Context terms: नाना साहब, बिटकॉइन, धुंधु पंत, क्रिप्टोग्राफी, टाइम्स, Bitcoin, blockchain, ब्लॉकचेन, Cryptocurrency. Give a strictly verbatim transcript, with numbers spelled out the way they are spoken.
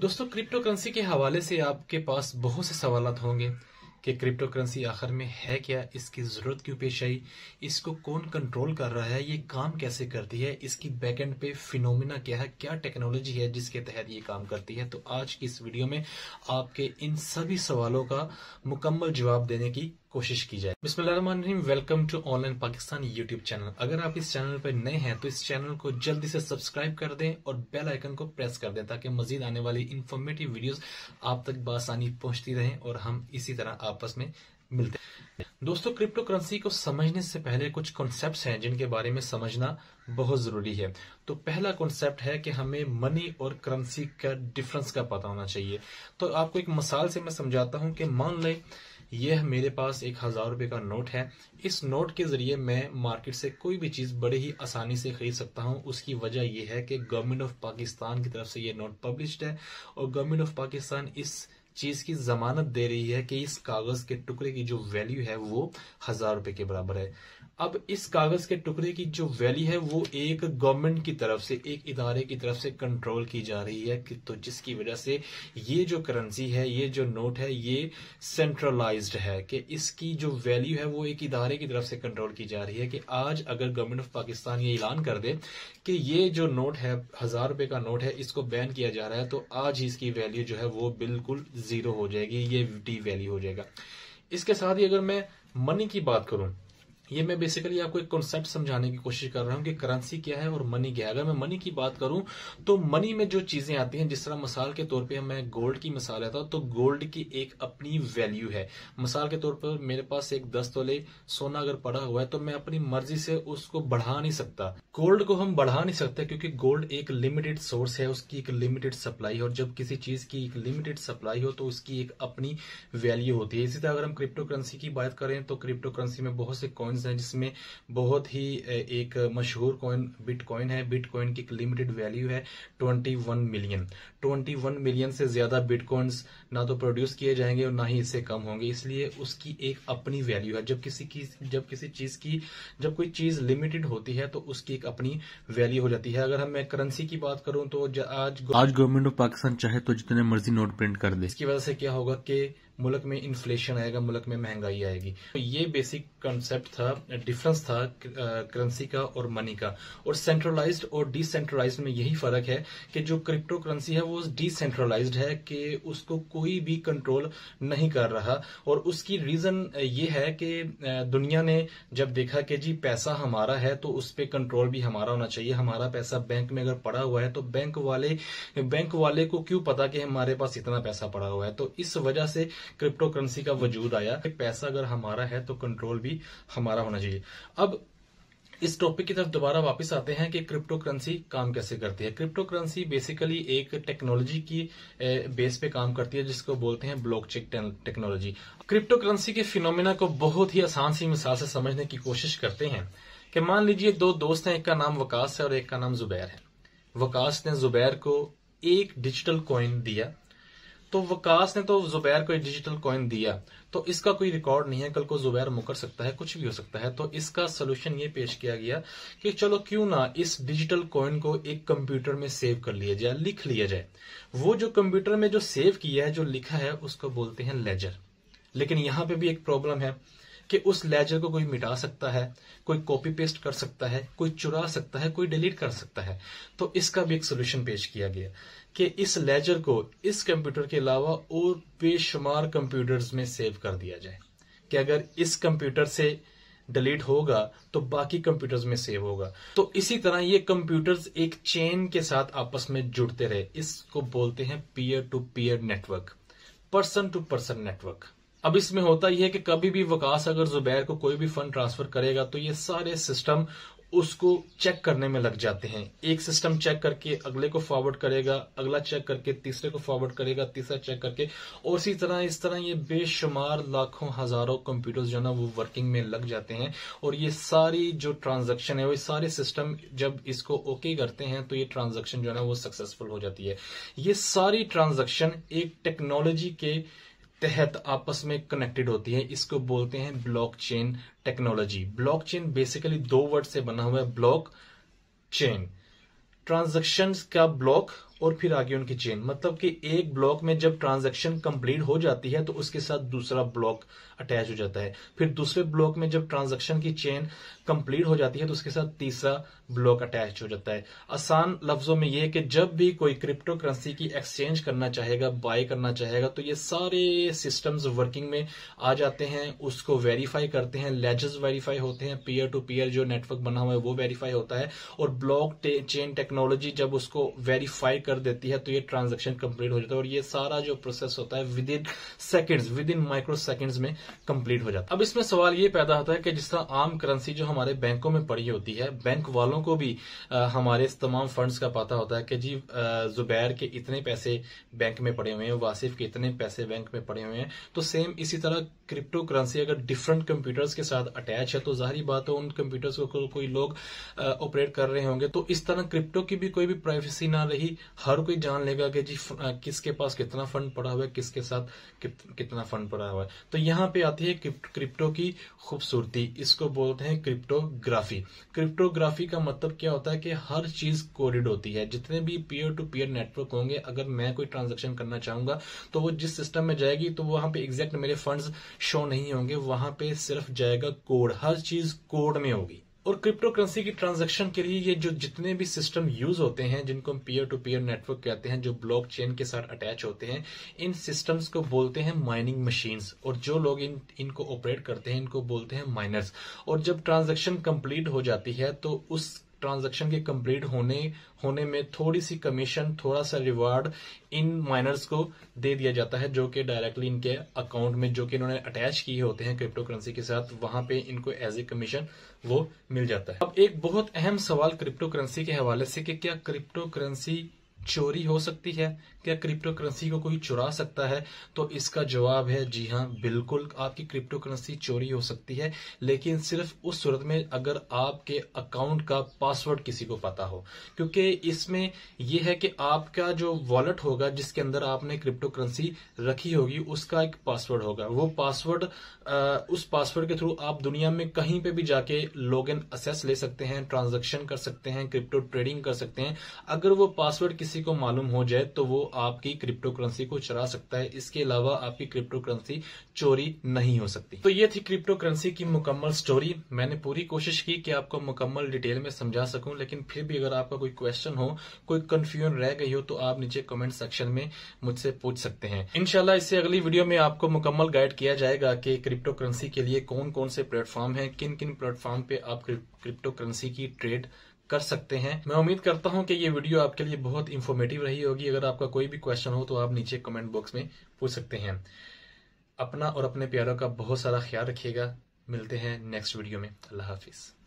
दोस्तों crypto currency के हवाले से आपके पास बहुत से सवाल होंगे कि क्रिप्टो करेंसी आखिर में है क्या, इसकी ज़रूरत क्यों पेश आई, इसको कौन कंट्रोल कर रहा है, ये काम कैसे करती है, इसकी बैकएंड पे फिनोमिना क्या है, क्या टेक्नोलॉजी है जिसके तहत ये काम करती है। तो आज की इस वीडियो में आपके इन सभी सवालों का मुकम्मल जवाब देने की कोशिश की जाए। बिस्मिल्लाहिर्रहमानिर्रहीम, welcome to online Pakistan YouTube channel. अगर आप इस चैनल पर नए हैं तो इस चैनल को जल्दी से सब्सक्राइब कर दें और बेल आइकन को प्रेस कर दें ताकि मजीद आने वाली इंफॉर्मेटिव वीडियोस आप तक बआसानी पहुंचती रहें और हम इसी तरह आपस में मिलते हैं। दोस्तों क्रिप्टो करेंसी को समझने से पहले कुछ कॉन्सेप्ट्स हैं जिनके बारे में समझना बहुत जरूरी है। तो पहला कॉन्सेप्ट है कि हमें मनी और करेंसी का डिफरेंस का पता होना चाहिए। तो आपको एक मिसाल से मैं समझाता हूं कि मान लें यह मेरे पास एक हजार रुपए का नोट है। इस नोट के जरिए मैं मार्केट से कोई भी चीज बड़े ही आसानी से खरीद सकता हूं। उसकी वजह यह है कि गवर्नमेंट ऑफ पाकिस्तान की तरफ से यह नोट पब्लिश्ड है और गवर्नमेंट ऑफ पाकिस्तान इस चीज की जमानत दे रही है कि इस कागज के टुकड़े की जो वैल्यू है वो हजार रुपए के बराबर है। अब इस कागज के टुकड़े की जो वैल्यू है वो एक गवर्नमेंट की तरफ से, एक इदारे की तरफ से कंट्रोल की जा रही है कि तो जिसकी वजह से ये जो करेंसी है, ये जो नोट है, ये सेंट्रलाइज्ड है कि इसकी जो वैल्यू है वो एक इदारे की तरफ से कंट्रोल की जा रही है। कि आज अगर गवर्नमेंट ऑफ पाकिस्तान ये ऐलान कर दे कि ये जो नोट है, हजार रुपए का नोट है, इसको बैन किया जा रहा है, तो आज ही इसकी वैल्यू जो है वो बिल्कुल जीरो हो जाएगी, ये डी वैल्यू हो जाएगा। इसके साथ ही अगर मैं मनी की बात करूं, ये मैं बेसिकली आपको एक कॉन्सेप्ट समझाने की कोशिश कर रहा हूं कि करेंसी क्या है और मनी क्या है। अगर मैं मनी की बात करूं तो मनी में जो चीजें आती हैं, जिस तरह मिसाल के तौर पे मैं गोल्ड की मिसाल लेता हूं तो गोल्ड की एक अपनी वैल्यू है। मिसाल के तौर पर मेरे पास एक दस तोले सोना अगर पड़ा हुआ है तो मैं अपनी मर्जी से उसको बढ़ा नहीं सकता। गोल्ड को हम बढ़ा नहीं सकते क्योंकि गोल्ड एक लिमिटेड सोर्स है, उसकी एक लिमिटेड सप्लाई है और जब किसी चीज की एक लिमिटेड सप्लाई हो तो उसकी एक अपनी वैल्यू होती है। इसी तरह अगर हम क्रिप्टो करेंसी की बात करें तो क्रिप्टो करेंसी में बहुत से कॉइन है, जिसमें बहुत ही एक मशहूर कॉइन बिटकॉइन है। बिटकॉइन की एक लिमिटेड वैल्यू है इक्कीस मिलियन। इक्कीस मिलियन से ज्यादा बिटकॉइंस ना तो प्रोड्यूस किए जाएंगे और ना ही इससे कम होंगे, इसलिए उसकी एक अपनी वैल्यू है। जब किसी की जब किसी चीज की जब कोई चीज लिमिटेड होती है तो उसकी एक अपनी वैल्यू हो जाती है। अगर हम करेंसी की बात करूं तो आज आज गवर्नमेंट ऑफ पाकिस्तान चाहे तो जितने मर्जी नोट प्रिंट कर दे, इसकी वजह से क्या होगा कि मुल्क में इन्फ्लेशन आएगा, मुल्क में महंगाई आएगी। तो ये बेसिक कॉन्सेप्ट था, डिफरेंस था करेंसी का और मनी का। और सेंट्रलाइज्ड और डिसेंट्रलाइज्ड में यही फर्क है कि जो क्रिप्टो करेंसी है वो डिसेंट्रलाइज्ड है कि उसको कोई भी कंट्रोल नहीं कर रहा। और उसकी रीजन ये है कि दुनिया ने जब देखा कि जी पैसा हमारा है तो उस पर कंट्रोल भी हमारा होना चाहिए। हमारा पैसा बैंक में अगर पड़ा हुआ है तो बैंक वाले बैंक वाले को क्यों पता कि हमारे पास इतना पैसा पड़ा हुआ है। तो इस वजह से क्रिप्टो करेंसी का वजूद आया कि पैसा अगर हमारा है तो कंट्रोल भी हमारा होना चाहिए। अब इस टॉपिक की तरफ दोबारा वापस आते हैं कि क्रिप्टो करेंसी काम कैसे करती है। क्रिप्टो करेंसी बेसिकली एक टेक्नोलॉजी की बेस पे काम करती है जिसको बोलते हैं ब्लॉकचेन टेक्नोलॉजी। क्रिप्टो करेंसी के फिनोमिना को बहुत ही आसान सी मिसाल से समझने की कोशिश करते हैं कि मान लीजिए दो दोस्त हैं, एक का नाम वकास है और एक का नाम जुबैर है। वकास ने जुबैर को एक डिजिटल कॉइन दिया, तो वकास ने तो जुबैर को एक डिजिटल कॉइन दिया, तो इसका कोई रिकॉर्ड नहीं है, कल को जुबैर मुकर सकता है, कुछ भी हो सकता है। तो इसका सोल्यूशन ये पेश किया गया कि चलो क्यों ना इस डिजिटल कॉइन को एक कंप्यूटर में सेव कर लिया जाए, लिख लिया जाए। वो जो कंप्यूटर में जो सेव किया है, जो लिखा है, उसको बोलते हैं लेजर। लेकिन यहाँ पे भी एक प्रॉब्लम है कि उस लेजर को कोई मिटा सकता है, कोई कॉपी पेस्ट कर सकता है, कोई चुरा सकता है, कोई डिलीट कर सकता है। तो इसका भी एक सोल्यूशन पेश किया गया कि इस लेजर को इस कंप्यूटर के अलावा और बेशुमार कंप्यूटर्स में सेव कर दिया जाए कि अगर इस कंप्यूटर से डिलीट होगा तो बाकी कंप्यूटर्स में सेव होगा। तो इसी तरह ये कंप्यूटर्स एक चेन के साथ आपस में जुड़ते रहे। इसको बोलते हैं peer to peer network, person to person network. अब इसमें होता यह है कि कभी भी वकास अगर जुबैर को कोई भी फंड ट्रांसफर करेगा तो ये सारे सिस्टम उसको चेक करने में लग जाते हैं। एक सिस्टम चेक करके अगले को फॉरवर्ड करेगा, अगला चेक करके तीसरे को फॉरवर्ड करेगा, तीसरा चेक करके, और इसी तरह इस तरह ये बेशुमार लाखों हजारों कंप्यूटर्स जो ना वो वर्किंग में लग जाते हैं। और ये सारी जो ट्रांजैक्शन है, वो सारे सिस्टम जब इसको ओके करते हैं तो ये ट्रांजैक्शन जो है ना वो सक्सेसफुल हो जाती है। ये सारी ट्रांजैक्शन एक टेक्नोलॉजी के तहत आपस में कनेक्टेड होती है, इसको बोलते हैं ब्लॉकचेन टेक्नोलॉजी। ब्लॉकचेन बेसिकली दो वर्ड से बना हुआ है, ब्लॉक चेन, ट्रांजैक्शंस का ब्लॉक और फिर आगे उनकी चेन, मतलब कि एक ब्लॉक में जब ट्रांजैक्शन कंप्लीट हो जाती है तो उसके साथ दूसरा ब्लॉक अटैच हो जाता है, फिर दूसरे ब्लॉक में जब ट्रांजैक्शन की चेन कंप्लीट हो जाती है तो उसके साथ तीसरा ब्लॉक अटैच हो जाता है। आसान लफ्जों में यह है कि जब भी कोई क्रिप्टो करेंसी की एक्सचेंज करना चाहेगा, बाय करना चाहेगा, तो ये सारे सिस्टम्स वर्किंग में आ जाते हैं, उसको वेरीफाई करते हैं, लेजर्स वेरीफाई होते हैं, पीयर टू पीयर जो नेटवर्क बना हुआ है वो वेरीफाई होता है, और ब्लॉक चेन टेक्नोलॉजी जब उसको वेरीफाई कर देती है तो ये ट्रांजैक्शन कंप्लीट हो जाता है, और ये सारा जो प्रोसेस होता है within seconds, within micro seconds में कंप्लीट हो जाता है। अब इसमें सवाल ये पैदा होता है कि जिस तरह आम करेंसी जो हमारे बैंकों में पड़ी होती है, बैंक वालों को भी आ, हमारे तमाम फंड्स का पता होता है कि जी जुबैर के इतने पैसे बैंक में पड़े हुए हैं, वासिफ के इतने पैसे बैंक में पड़े हुए हैं, तो सेम इसी तरह क्रिप्टो करेंसी अगर डिफरेंट कंप्यूटर्स के साथ अटैच है तो जाहिर बात है उन कंप्यूटर्स को को, कोई लोग ऑपरेट कर रहे होंगे, तो इस तरह क्रिप्टो की भी कोई भी प्राइवेसी ना रही, हर कोई जान लेगा कि जी किसके पास कितना फंड पड़ा हुआ है, किसके साथ कित, कितना फंड पड़ा हुआ है। तो यहाँ पे आती है क्रिप्टो की खूबसूरती, इसको बोलते हैं क्रिप्टोग्राफी। क्रिप्टोग्राफी का मतलब क्या होता है कि हर चीज कोडेड होती है, जितने भी पीयर टू पीयर नेटवर्क होंगे, अगर मैं कोई ट्रांजेक्शन करना चाहूंगा तो वो जिस सिस्टम में जाएगी तो वहां पे एग्जैक्ट मेरे फंड्स शो नहीं होंगे, वहां पे सिर्फ जाएगा कोड, हर चीज कोड में होगी। और क्रिप्टो करेंसी की ट्रांजैक्शन के लिए ये जो जितने भी सिस्टम यूज होते हैं, जिनको हम पीयर टू पीयर नेटवर्क कहते हैं, जो ब्लॉकचेन के साथ अटैच होते हैं, इन सिस्टम्स को बोलते हैं माइनिंग मशीन्स, और जो लोग इन इनको ऑपरेट करते हैं इनको बोलते हैं माइनर्स। और जब ट्रांजैक्शन कंप्लीट हो जाती है तो उस ट्रांजैक्शन के कंप्लीट होने होने में थोड़ी सी कमीशन, थोड़ा सा रिवार्ड इन माइनर्स को दे दिया जाता है, जो कि डायरेक्टली इनके अकाउंट में जो कि इन्होंने अटैच किए होते हैं क्रिप्टो करेंसी के साथ, वहां पे इनको एज ए कमीशन वो मिल जाता है। अब एक बहुत अहम सवाल क्रिप्टो करेंसी के हवाले से कि क्या क्रिप्टो करेंसी चोरी हो सकती है, क्या क्रिप्टो करेंसी को कोई चुरा सकता है? तो इसका जवाब है जी हाँ, बिल्कुल आपकी क्रिप्टो करेंसी चोरी हो सकती है, लेकिन सिर्फ उस सूरत में अगर आपके अकाउंट का पासवर्ड किसी को पता हो, क्योंकि इसमें यह है कि आपका जो वॉलेट होगा जिसके अंदर आपने क्रिप्टो करेंसी रखी होगी उसका एक पासवर्ड होगा, वो पासवर्ड उस पासवर्ड के थ्रू आप दुनिया में कहीं पर भी जाके लॉग इन एक्सेस ले सकते हैं, ट्रांजेक्शन कर सकते हैं, क्रिप्टो ट्रेडिंग कर सकते हैं। अगर वो पासवर्ड किसी को मालूम हो जाए तो वो आपकी क्रिप्टो करेंसी को चुरा सकता है, इसके अलावा आपकी क्रिप्टो करेंसी चोरी नहीं हो सकती। तो ये थी क्रिप्टो करेंसी की मुकम्मल स्टोरी। मैंने पूरी कोशिश की कि आपको मुकम्मल डिटेल में समझा सकूं, लेकिन फिर भी अगर आपका कोई क्वेश्चन हो, कोई कंफ्यूजन रह गई हो, तो आप नीचे कमेंट सेक्शन में मुझसे पूछ सकते हैं। इंशाल्लाह इससे अगली वीडियो में आपको मुकम्मल गाइड किया जाएगा कि क्रिप्टो करेंसी के लिए कौन कौन से प्लेटफॉर्म है, किन किन प्लेटफॉर्म पे आप क्रिप्टो करेंसी की ट्रेड कर सकते हैं। मैं उम्मीद करता हूं कि ये वीडियो आपके लिए बहुत इंफॉर्मेटिव रही होगी। अगर आपका कोई भी क्वेश्चन हो तो आप नीचे कमेंट बॉक्स में पूछ सकते हैं। अपना और अपने प्यारों का बहुत सारा ख्याल रखिएगा। मिलते हैं नेक्स्ट वीडियो में। अल्लाह हाफिज।